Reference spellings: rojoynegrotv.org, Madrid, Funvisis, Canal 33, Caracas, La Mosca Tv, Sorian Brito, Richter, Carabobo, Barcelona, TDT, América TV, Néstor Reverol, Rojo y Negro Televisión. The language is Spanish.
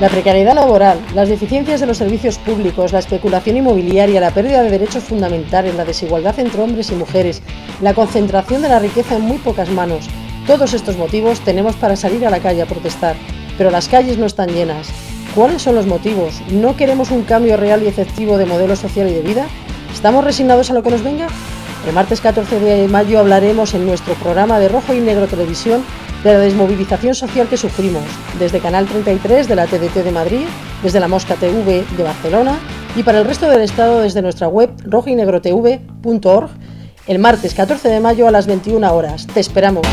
La precariedad laboral, las deficiencias de los servicios públicos, la especulación inmobiliaria, la pérdida de derechos fundamentales, la desigualdad entre hombres y mujeres, la concentración de la riqueza en muy pocas manos. Todos estos motivos tenemos para salir a la calle a protestar, pero las calles no están llenas. ¿Cuáles son los motivos? ¿No queremos un cambio real y efectivo de modelo social y de vida? ¿Estamos resignados a lo que nos venga? El martes 14 de mayo hablaremos en nuestro programa de Rojo y Negro Televisión de la desmovilización social que sufrimos, desde Canal 33 de la TDT de Madrid, desde La Mosca TV de Barcelona y para el resto del Estado desde nuestra web rojoynegrotv.org, el martes 14 de mayo a las 21 horas. ¡Te esperamos!